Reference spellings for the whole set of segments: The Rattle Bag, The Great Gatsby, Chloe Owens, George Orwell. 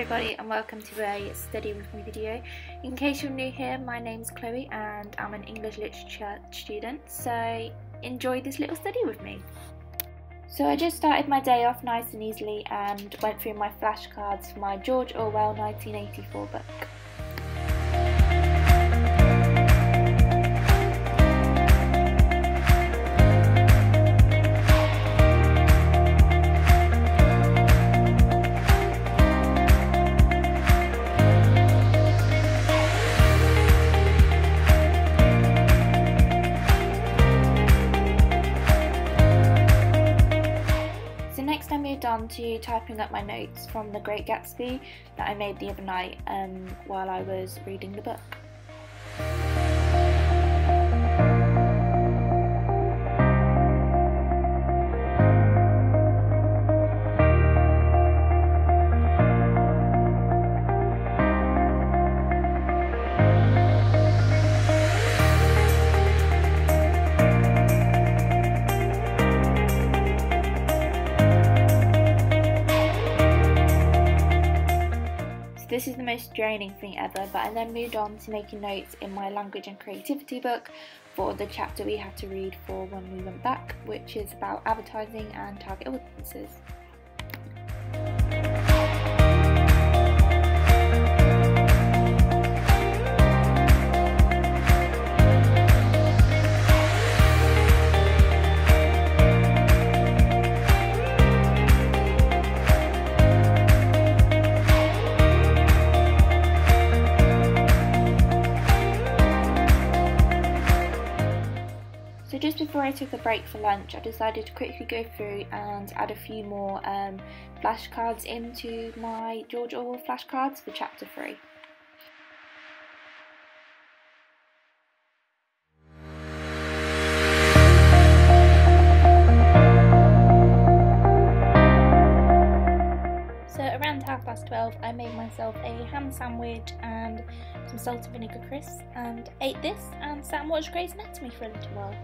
everybody and welcome to a Study With Me video. In case you're new here, my name's Chloe and I'm an English literature student, so enjoy this little study with me. So I just started my day off nice and easily and went through my flashcards for my George Orwell 1984 book. On to typing up my notes from The Great Gatsby that I made the other night while I was reading the book. This is the most draining thing ever, but I then moved on to making notes in my language and creativity book for the chapter we had to read for when we went back, which is about advertising and target audiences. So just before I took a break for lunch, I decided to quickly go through and add a few more flashcards into my George Orwell flashcards for chapter 3. So around 12:30 I made myself a ham sandwich and some salt and vinegar crisps and ate this and sat and watched Grey's Anatomy for a little while.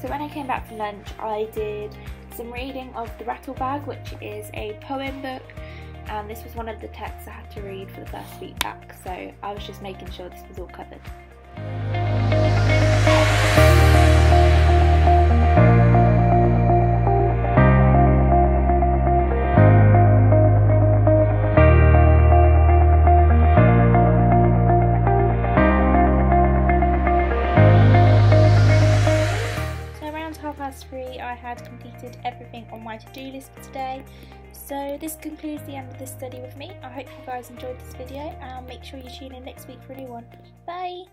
So when I came back from lunch, I did some reading of The Rattle Bag, which is a poem book, and this was one of the texts I had to read for the first week back, so I was just making sure this was all covered. So around 3:30 I had completed everything on my to-do list for today. So this concludes the end of this study with me. I hope you guys enjoyed this video and make sure you tune in next week for a new one. Bye!